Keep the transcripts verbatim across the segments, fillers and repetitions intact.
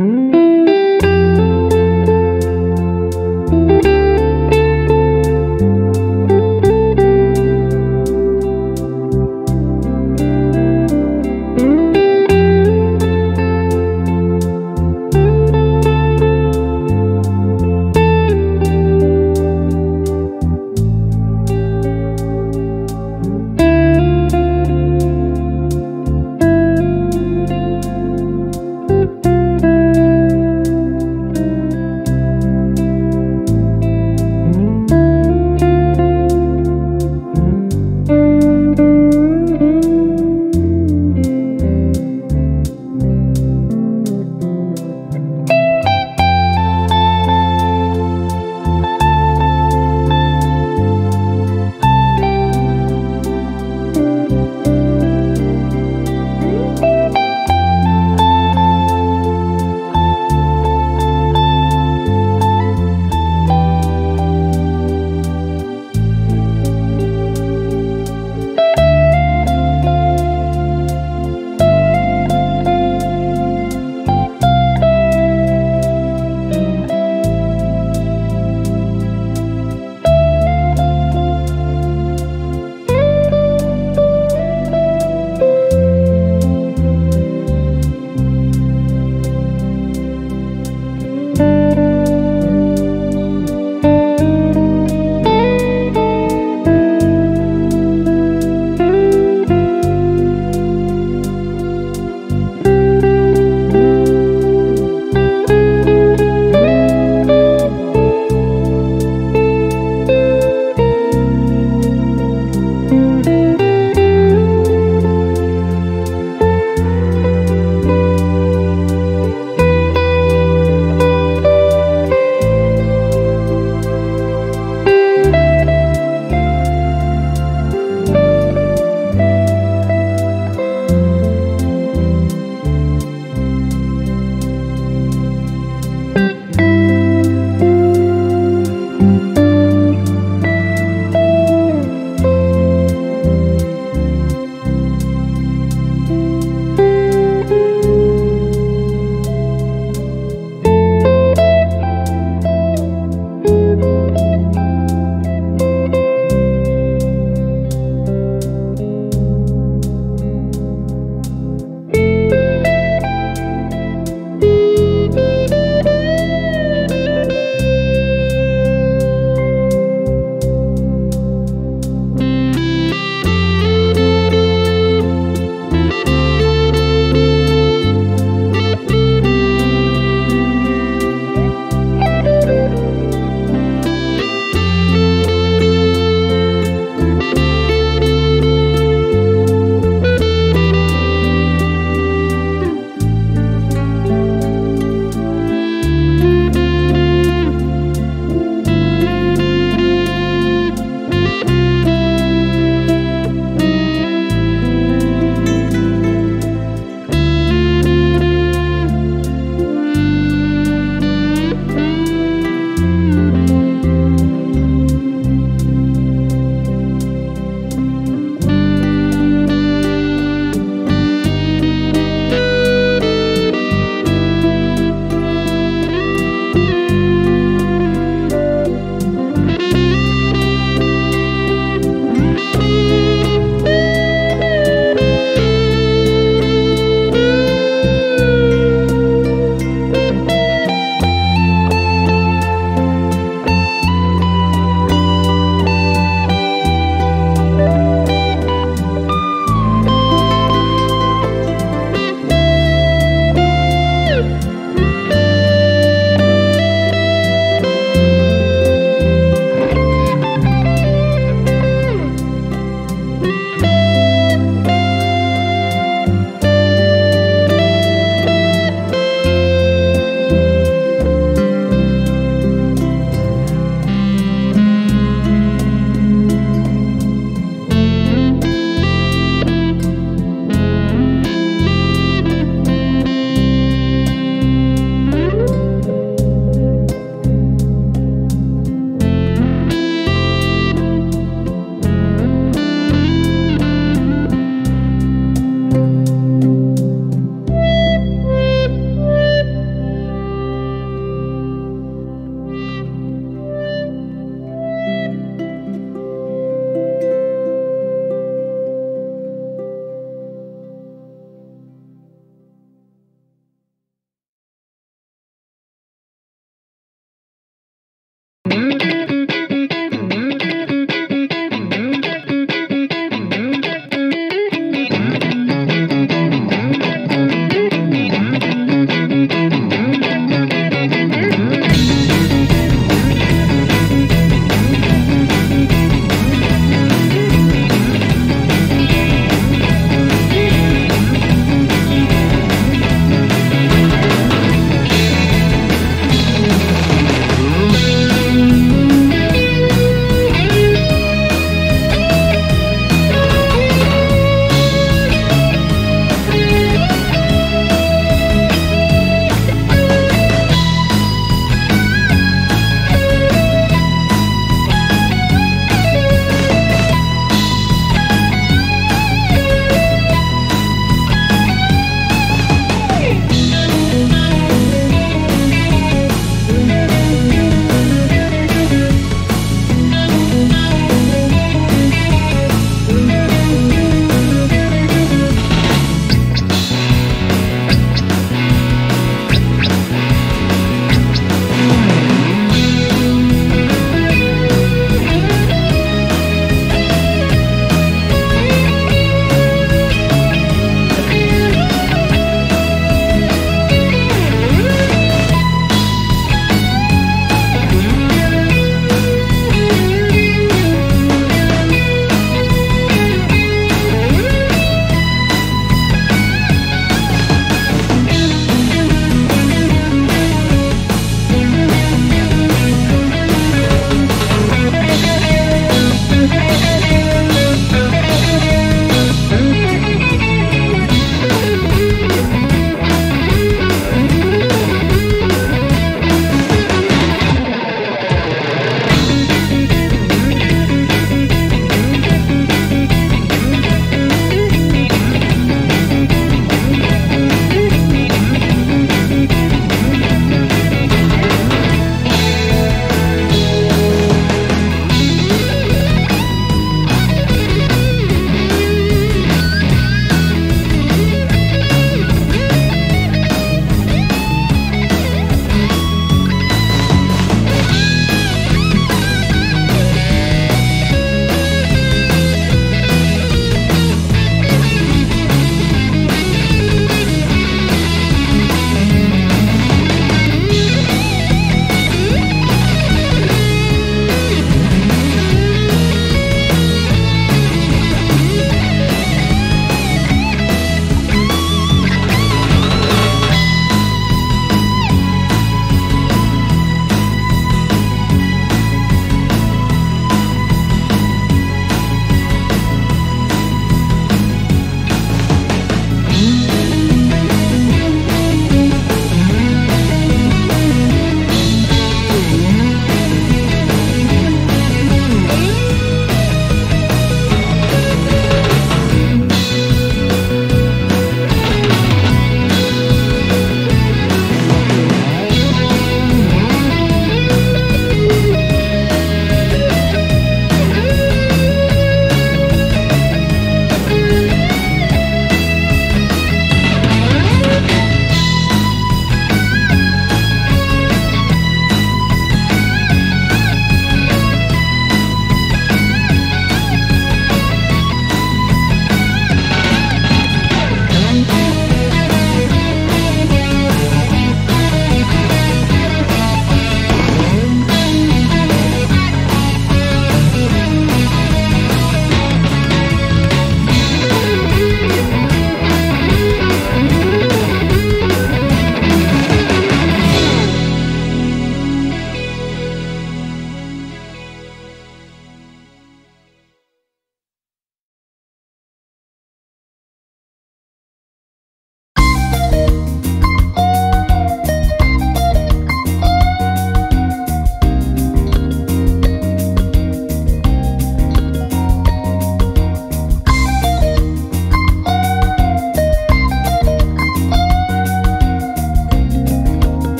Music.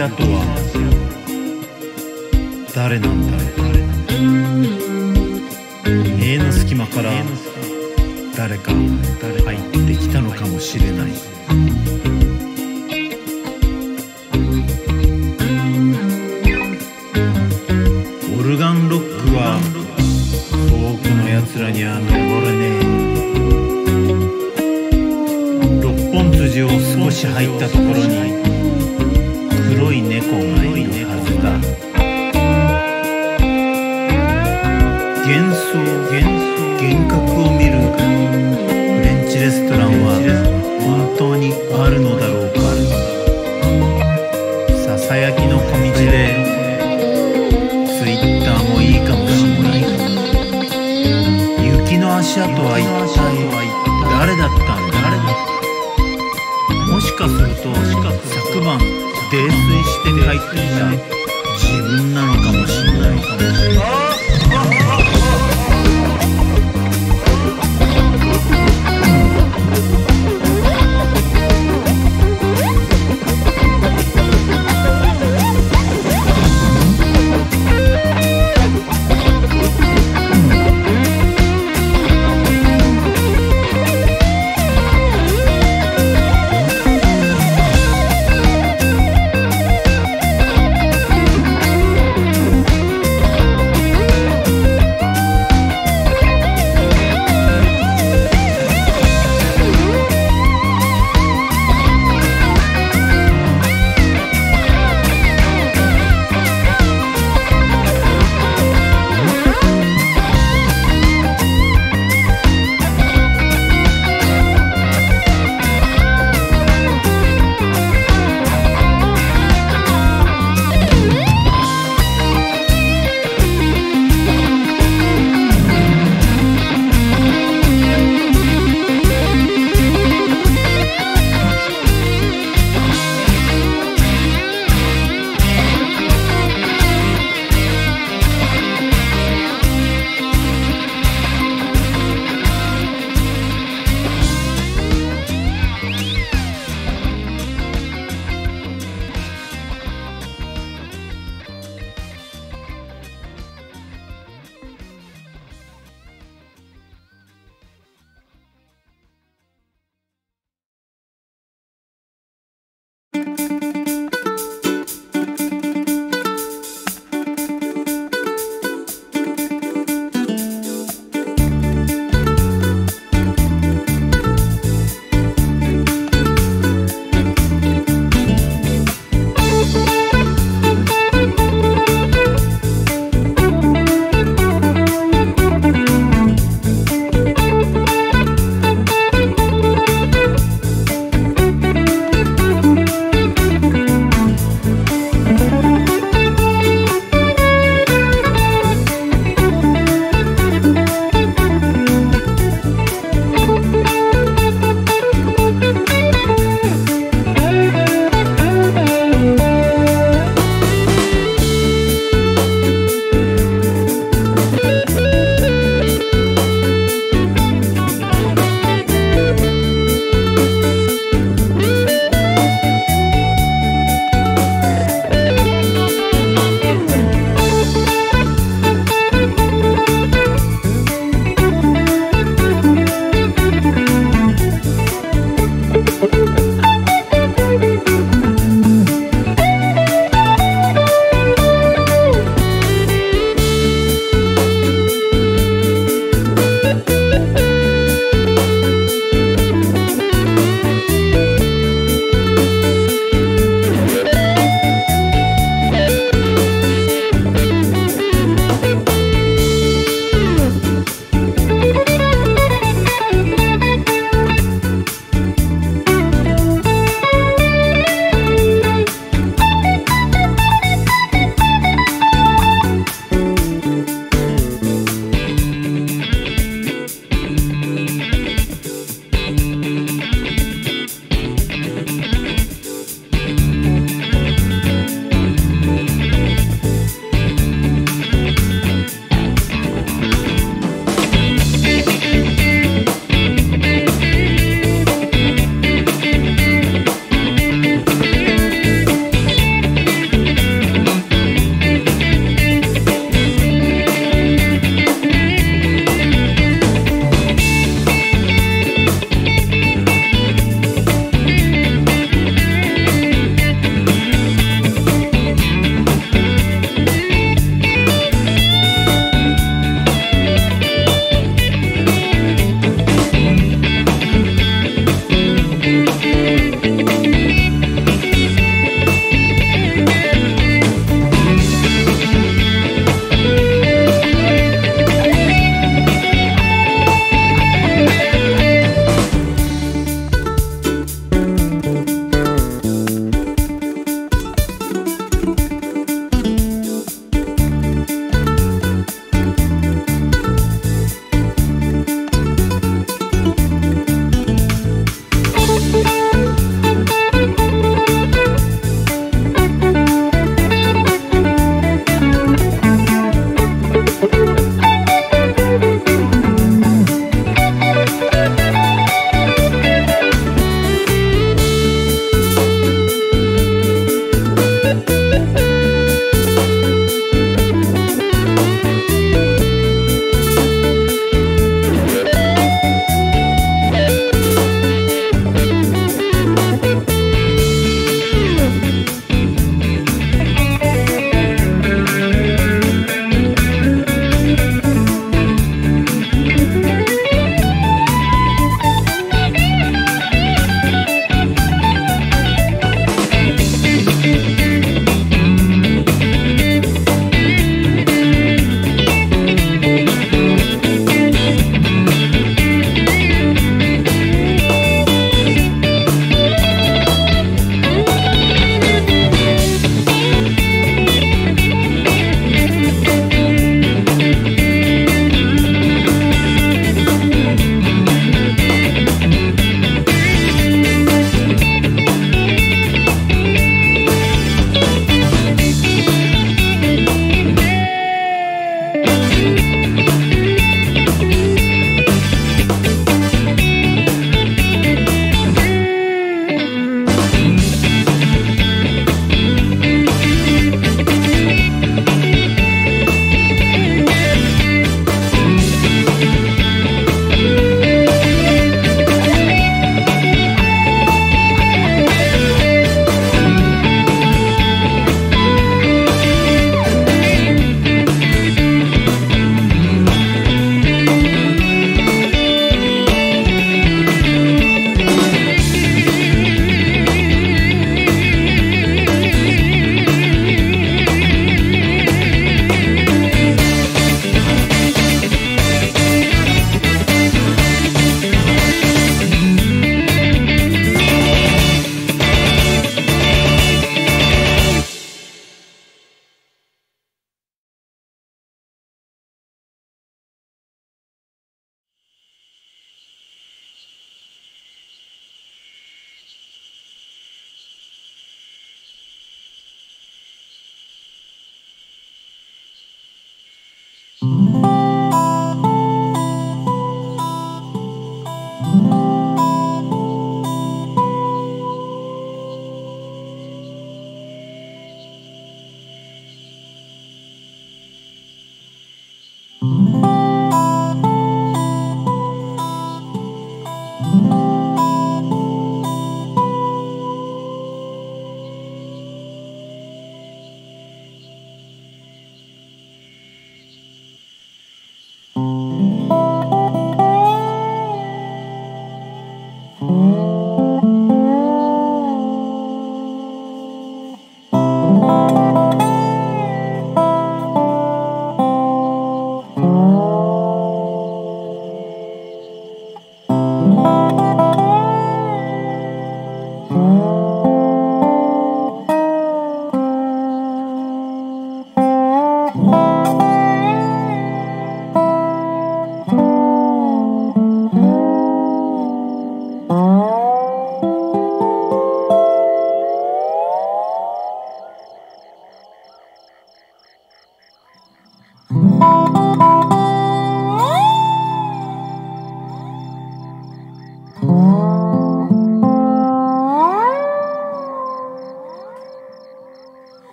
足跡は誰なんだい。塀の隙間から誰か入ってきたのかもしれない。オルガンロックは遠くのやつらには登れねえ。六本筋を少し入ったところに黒い猫がいるはずだ。幻想、幻覚を見るフレンチレストランは本当にあるのだろうか。ささやきの小道でツイッターもいいかもしれない。雪の足跡は一体誰だったんだ。もしかすると昨晩泥酔して帰ってきた自分なのかもしれない。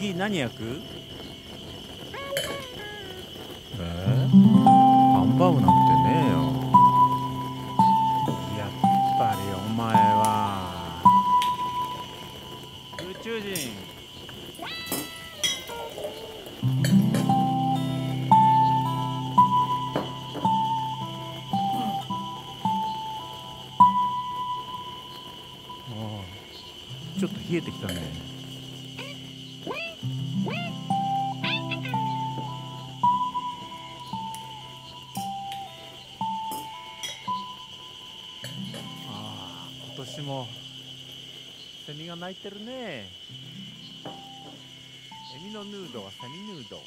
次何焼く？えー、ハンバーグなんてねえよ。やっぱりお前は宇宙人。ああ、ちょっと冷えてきたね。 セミが鳴いてるね。セミのヌードはセミヌード。